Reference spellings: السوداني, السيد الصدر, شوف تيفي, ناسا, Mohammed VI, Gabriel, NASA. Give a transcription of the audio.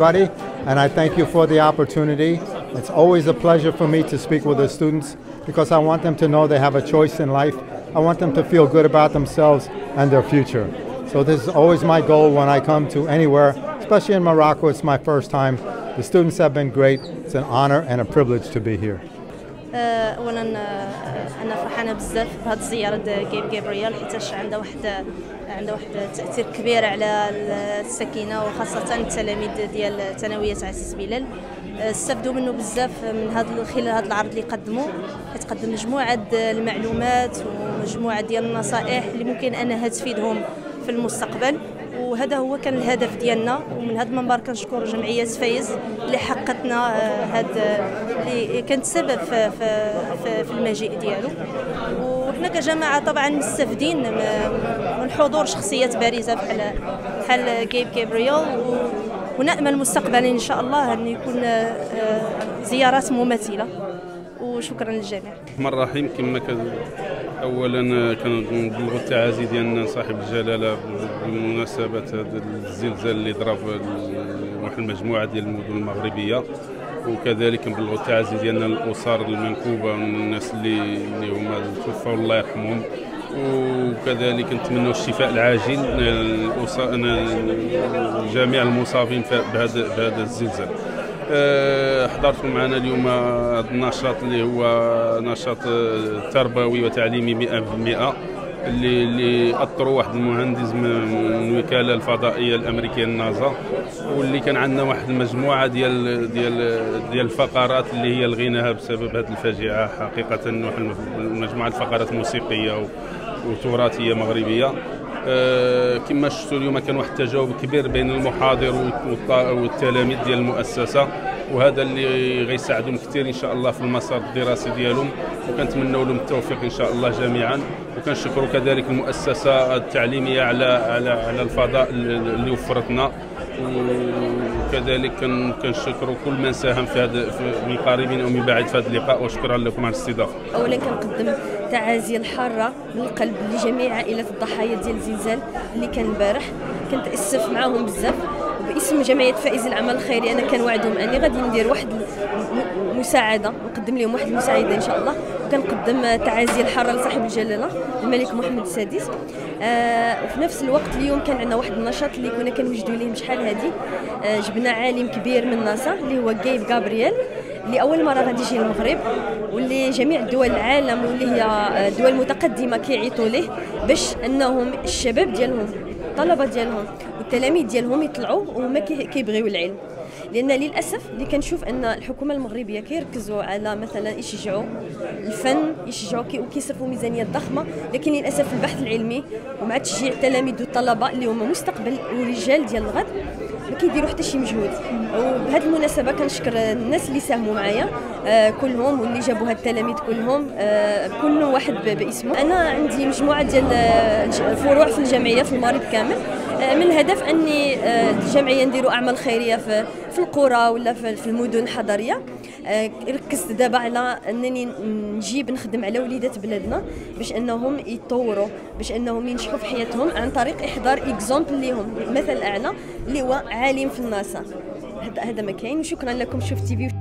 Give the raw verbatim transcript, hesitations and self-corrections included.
everybody, and I thank you for the opportunity. It's always a pleasure for me to speak with the students because I want them to know they have a choice in life. I want them to feel good about themselves and their future. So this is always my goal when I come to anywhere, especially in Morocco. It's my first time. The students have been great. It's an honor and a privilege to be here. اولا انا فرحانه بزاف بهذه الزياره ديال جابرييل، حيت عنده واحد عنده واحد تاثير كبير على السكينه وخاصه التلاميذ ديال ثانويه عسيس بلال. استفدوا منه بزاف من هذا خلال هذا العرض اللي قدموه، حيت قدم مجموعه ديال المعلومات ومجموعه ديال النصائح اللي ممكن انها تفيدهم في المستقبل، وهذا هو كان الهدف ديالنا. ومن هذا المنبر كنشكر جمعيه فايز اللي حققتنا هذا اللي كانت سبب في, في, في المجيء ديالو. وحنا كجماعه طبعا مستفدين من حضور شخصيات بارزه بحال بحال جيب جابرييل، ونأمل مستقبلا ان شاء الله ان يكون زيارات مماثله. وشكرا للجميع. الرحمن الرحيم. كما اولا كنبلغوا التعازي ديالنا صاحب الجلاله بمناسبه هذا الزلزال اللي ضرب واحد المجموعه ديال المدن المغربيه، وكذلك نبلغوا التعازي ديالنا للاسر المنكوبه والناس اللي اللي هما توفوا الله يرحمهم، وكذلك نتمنوا الشفاء العاجل لجميع المصابين بهذا بهذا الزلزال. حضرت معنا اليوم هذا النشاط اللي هو نشاط تربوي وتعليمي مئة بالمئة اللي اللي اطروا واحد المهندس من الوكاله الفضائيه الامريكيه النازا، واللي كان عندنا واحد المجموعه ديال ديال ديال الفقرات اللي هي لغيناها بسبب هذه الفاجعه. حقيقه واحد مجموعه الفقرات موسيقيه وتراثيه مغربيه. أه كما شفتوا اليوم كان واحد التجاوب كبير بين المحاضر والتلاميذ ديال المؤسسه، وهذا اللي غيساعدهم كثير ان شاء الله في المسار الدراسي ديالهم، وكنتمنوا لهم التوفيق ان شاء الله جميعا. وكنشكروا كذلك المؤسسه التعليميه على على على الفضاء اللي وفرتنا، وكذلك كنشكروا كل من ساهم في هذا من قريب او من بعيد في هذا اللقاء. وشكرا لكم على الاستضافه. اولا كنقدم التعازي الحاره من القلب لجميع عائلات الضحايا ديال الزلزال اللي كان البارح. كنتاسف معاهم بزاف. باسم جمعيه فائز العمل الخيري انا كنوعدهم اني غادي ندير واحد المساعده، نقدم لهم واحد المساعده ان شاء الله. وكنقدم تعازي الحاره لصاحب الجلاله الملك محمد السادس. آه وفي نفس الوقت اليوم كان عندنا واحد النشاط اللي كنا كنوجدوا ليه شحال هذه. آه جبنا عالم كبير من ناسا اللي هو جايب جابرييل، اللي اول مره غادي يجي المغرب، واللي جميع دول العالم واللي هي دول متقدمه كيعيطوا ليه باش انهم الشباب ديالهم الطلبه ديالهم والتلاميذ ديالهم يطلعوا وهما كيبغيو العلم. لان للاسف اللي كنشوف ان الحكومه المغربيه كيركزوا على مثلا يشجعوا الفن، يشجعوا وكيصرفوا ميزانيه ضخمه، لكن للاسف البحث العلمي ومع تشجيع التلاميذ والطلبه اللي هما مستقبل ورجال ديال الغد ما كيديروا حتى شي مجهود. وبهذه المناسبه كنشكر الناس اللي ساهموا معايا آه كلهم، واللي جابوا هاد التلاميذ كلهم آه كل واحد باسمه. انا عندي مجموعه ديال الفروع في الجمعيه في المغرب كامل، آه من الهدف اني آه الجمعيه نديروا اعمال خيريه في في القرى ولا في المدن الحضريه. ركزت دابا على انني نجيب نخدم على وليدات بلادنا باش انهم يتطوروا، باش انهم ينجحوا في حياتهم عن طريق احضار اكزامبل ليهم، مثل اعلى اللي هو عالم في الناسا. هذا ما كاين. وشكرا لكم شوف تي في.